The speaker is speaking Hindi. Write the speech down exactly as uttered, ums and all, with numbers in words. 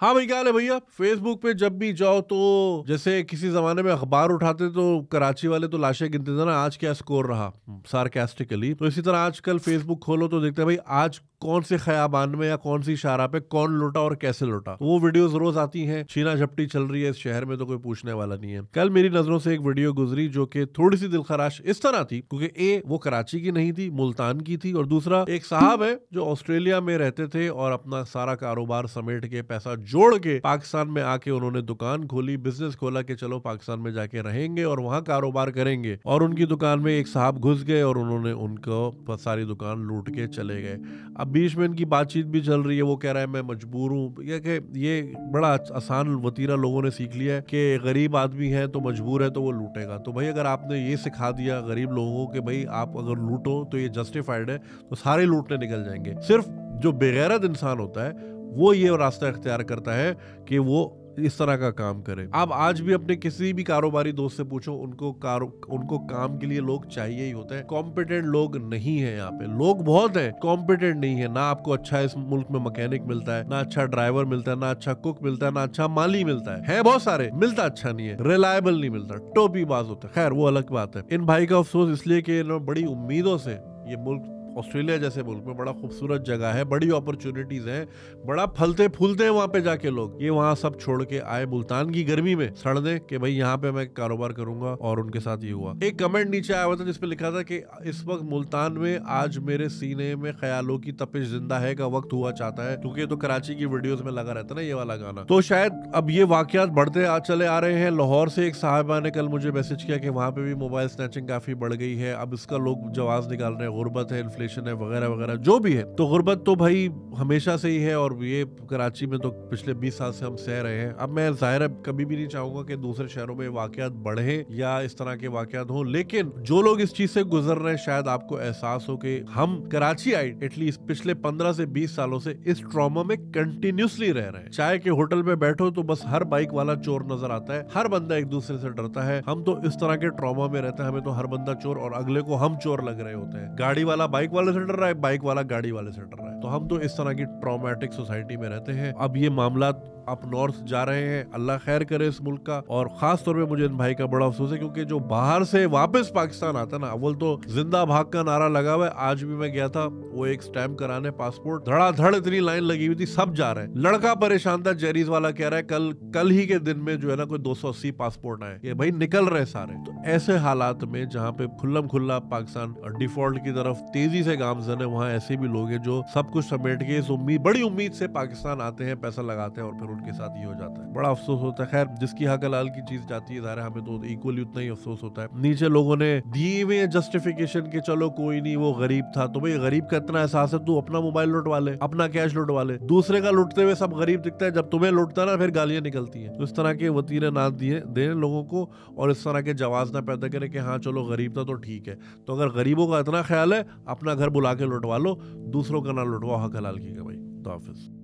हाँ भाई क्या हाल है भैया। फेसबुक पे जब भी जाओ तो जैसे किसी जमाने में अखबार उठाते तो कराची वाले तो लाशें गिनते थे ना, आज क्या स्कोर रहा, सार्केस्टिकली। तो इसी तरह आजकल फेसबुक खोलो तो देखते हैं भाई आज कौन से खयाबान में या कौन सी शारा पे कौन लौटा और कैसे लौटा। तो वो वीडियोस रोज आती हैं। छीना झपटी चल रही है इस शहर में तो कोई पूछने वाला नहीं है। कल मेरी नजरों से एक वीडियो गुजरी जो कि थोड़ी सी दिलखराश इस तरह थी क्योंकि ए वो कराची की नहीं थी, मुल्तान की थी, और दूसरा एक साहब है जो ऑस्ट्रेलिया में रहते थे और अपना सारा कारोबार समेट के पैसा जोड़ के पाकिस्तान में आके उन्होंने दुकान खोली, बिजनेस खोला कि चलो पाकिस्तान में जाके रहेंगे और वहाँ कारोबार करेंगे। और उनकी दुकान में एक साहब घुस गए और उन्होंने उनको सारी दुकान लूट के चले गए। अब बीच में इनकी बातचीत भी चल रही है, वो कह रहा है मैं मजबूर हूँ। ये, ये बड़ा आसान वतीरा लोगों ने सीख लिया है कि गरीब आदमी है तो मजबूर है तो वो लूटेगा। तो भाई अगर आपने ये सिखा दिया गरीब लोगों को कि भाई आप अगर लूटो तो ये जस्टिफाइड है तो सारे लूटने निकल जाएंगे। सिर्फ जो बेगैरत इंसान होता है वो ये रास्ता इख्तियार करता है कि वो इस तरह का काम करें। आप आज भी अपने किसी भी कारोबारी दोस्त से पूछो, उनको कारो उनको काम के लिए लोग चाहिए ही होते हैं। कॉम्पिटेंट लोग नहीं है यहाँ पे, लोग बहुत हैं, कॉम्पिटेंट नहीं है। ना आपको अच्छा इस मुल्क में मैकेनिक मिलता है, ना अच्छा ड्राइवर मिलता है, ना अच्छा कुक मिलता है, ना अच्छा माली मिलता है, है बहुत सारे, मिलता अच्छा नहीं है, रिलायबल नहीं मिलता, टोपी बाज होता है। खैर वो अलग बात है। इन भाई का अफसोस इसलिए कि इन्होंने बड़ी उम्मीदों से, ये मुल्क ऑस्ट्रेलिया जैसे मुल्क में बड़ा खूबसूरत जगह है, बड़ी अपॉर्चुनिटीज हैं, बड़ा फलते फूलते हैं वहाँ पे जाके लोग, ये वहाँ सब छोड़ के आए मुल्तान की गर्मी में सड़ने कि भाई यहाँ पे मैं कारोबार करूंगा, और उनके साथ ये हुआ। एक कमेंट नीचे आया हुआ था जिसपे लिखा था कि इस वक्त मुल्तान में आज मेरे सीने में ख्यालों की तपिश जिंदा है का वक्त हुआ चाहता है, क्योंकि तो कराची की वीडियोज में लगा रहता ना ये वाला गाना। तो शायद अब ये वाकयात बढ़ते आज चले आ रहे हैं। लाहौर से एक साहिबा ने कल मुझे मैसेज किया कि वहाँ पे भी मोबाइल स्नैचिंग काफी बढ़ गई है। अब इसका लोग जवाब निकाल रहे हैं, गुर्बत है, है वगैरह वगैरह जो भी है। तो गुर्बत तो भाई हमेशा से ही है और ये कराची में तो पिछले बीस साल से हम सह रहे हैं। अब मैं जाहिर है कभी भी नहीं चाहूंगा कि दूसरे शहरों में वाकयात बढ़े या इस तरह के वाकयात हो, लेकिन जो लोग इस चीज से गुजर रहे हैं शायद आपको एहसास हो कि हम कराची आए एटलीस्ट पिछले पंद्रह से बीस सालों से इस ट्रॉमा में कंटिन्यूसली रह रहे हैं। चाहे कि होटल में बैठो तो बस हर बाइक वाला चोर नजर आता है, हर बंदा एक दूसरे से डरता है। हम तो इस तरह के ट्रॉमा में रहते हैं, हमें तो हर बंदा चोर और अगले को हम चोर लग रहे होते हैं। गाड़ी वाला बाइक वाले से डर रहा है, बाइक वाला गाड़ी वाले से डर रहा है। तो हम तो इस तरह की ट्रॉमेटिक सोसाइटी में रहते हैं। अब ये मामला आप नॉर्थ जा रहे हैं, अल्लाह खैर करे इस मुल्क का। और खास तौर पे मुझे इन भाई का बड़ा अफसोस है क्योंकि जो बाहर से वापस पाकिस्तान आता ना, अव्वल तो जिंदा भाग का नारा लगा हुआ है। आज भी मैं गया था वो एक स्टैम्प कराने पासपोर्ट, धड़ाधड़ इतनी लाइन लगी हुई थी, सब जा रहे हैं। लड़का परेशान था, जेरीज वाला कह रहा है कल कल ही के दिन में जो है ना कोई दो सौ अस्सी पासपोर्ट आए, ये भाई निकल रहे सारे। तो ऐसे हालात में जहाँ पे खुल्लम खुल्ला पाकिस्तान डिफॉल्ट की तरफ तेजी से गामजन है, वहाँ ऐसे भी लोग है जो सब कुछ समेट के इस उम्मीद बड़ी उम्मीद से पाकिस्तान आते हैं, पैसा लगाते हैं और फिर उनके साथ ये हो जाता है। बड़ा अफसोस होता है। खैर जिसकी हक हलाल की चीज जाती है ज़ाहिर है हमें तो इक्वली उतना ही अफसोस होता है। नीचे लोगों ने दिए हुए जस्टिफिकेशन के चलो कोई नहीं वो गरीब था, तो भाई गरीब का इतना एहसास है तू अपना मोबाइल लुटवा ले, अपना कैश लुटवा ले, दूसरे का लुटते हुए सब गरीब दिखता है, जब तुम्हें लुटता ना फिर गालियां निकलती है। तो इस तरह के वतीरे ना दिए दें लोगों को और इस तरह के जवाब ना पैदा करें कि हाँ चलो गरीब था तो ठीक है। तो अगर गरीबों का इतना ख्याल है अपना घर बुला के लुटवा लो, दूसरों का ना लुटवाओ, हक हलाल की कमाई। तो हाफिज़।